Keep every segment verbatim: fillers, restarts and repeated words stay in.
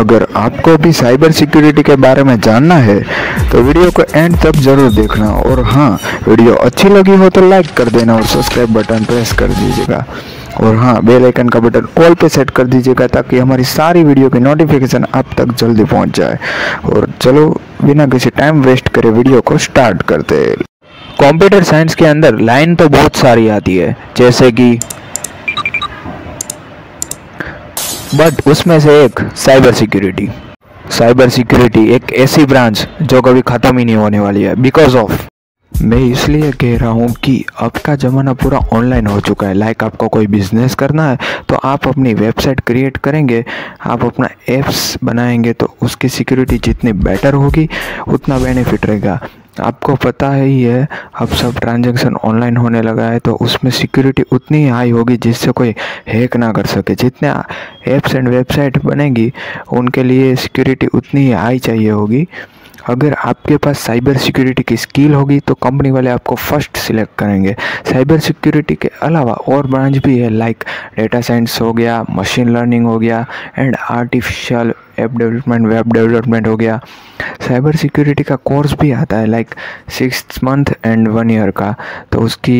अगर आपको भी साइबर सिक्योरिटी के बारे में जानना है तो वीडियो को एंड तक जरूर देखना। और हाँ, वीडियो अच्छी लगी हो तो लाइक कर देना और सब्सक्राइब बटन प्रेस कर दीजिएगा। और हाँ, बेल आइकन का बटन ऑल पे सेट कर दीजिएगा ताकि हमारी सारी वीडियो की नोटिफिकेशन आप तक जल्दी पहुंच जाए। और चलो बिना किसी टाइम वेस्ट करे वीडियो को स्टार्ट करते हैं। कंप्यूटर साइंस के अंदर लाइन तो बहुत सारी आती है, जैसे कि, बट उसमें से एक साइबर सिक्योरिटी। साइबर सिक्योरिटी एक ऐसी ब्रांच जो कभी ख़त्म ही नहीं होने वाली है। बिकॉज ऑफ मैं इसलिए कह रहा हूँ कि अब का ज़माना पूरा ऑनलाइन हो चुका है। लाइक आपको कोई बिज़नेस करना है तो आप अपनी वेबसाइट क्रिएट करेंगे, आप अपना ऐप्स बनाएंगे, तो उसकी सिक्योरिटी जितनी बेटर होगी उतना बेनिफिट रहेगा। आपको पता है ही है, अब सब ट्रांजैक्शन ऑनलाइन होने लगा है, तो उसमें सिक्योरिटी उतनी हाई होगी जिससे कोई हैक ना कर सके। जितने ऐप्स एंड वेबसाइट बनेगी उनके लिए सिक्योरिटी उतनी हाई चाहिए होगी। अगर आपके पास साइबर सिक्योरिटी की स्किल होगी तो कंपनी वाले आपको फर्स्ट सिलेक्ट करेंगे। साइबर सिक्योरिटी के अलावा और ब्रांच भी है, लाइक डेटा साइंस हो गया, मशीन लर्निंग हो गया, and artificial app development, web development हो गया। साइबर सिक्योरिटी का कोर्स भी आता है, like six month and one year का, तो उसकी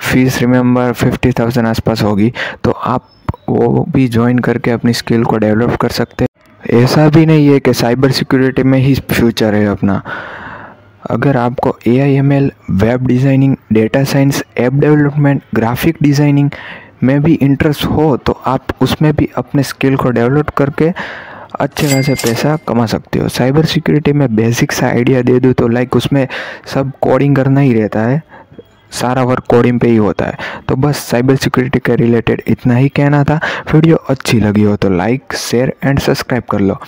फीस रिमेंबर फिफ्टी थाउजेंड आसपास होगी। तो आप वो भी ज्वाइन करके अपनी स्किल को डेवलप कर सकते हैं। ऐसा भी नहीं है कि साइबर सिक्योरिटी में ही फ्यूचर है अपना। अगर आपको A I M L, web designing, data science, app development, graphic designing में भी इंटरेस्ट हो तो आप उसमें भी अपने स्किल को डेवलप करके अच्छे खासे पैसा कमा सकते हो। साइबर सिक्योरिटी में बेसिक सा आइडिया दे दूँ तो लाइक उसमें सब कोडिंग करना ही रहता है, सारा वर्क कोडिंग पे ही होता है। तो बस साइबर सिक्योरिटी के रिलेटेड इतना ही कहना था। वीडियो अच्छी लगी हो तो लाइक, शेयर एंड सब्सक्राइब कर लो।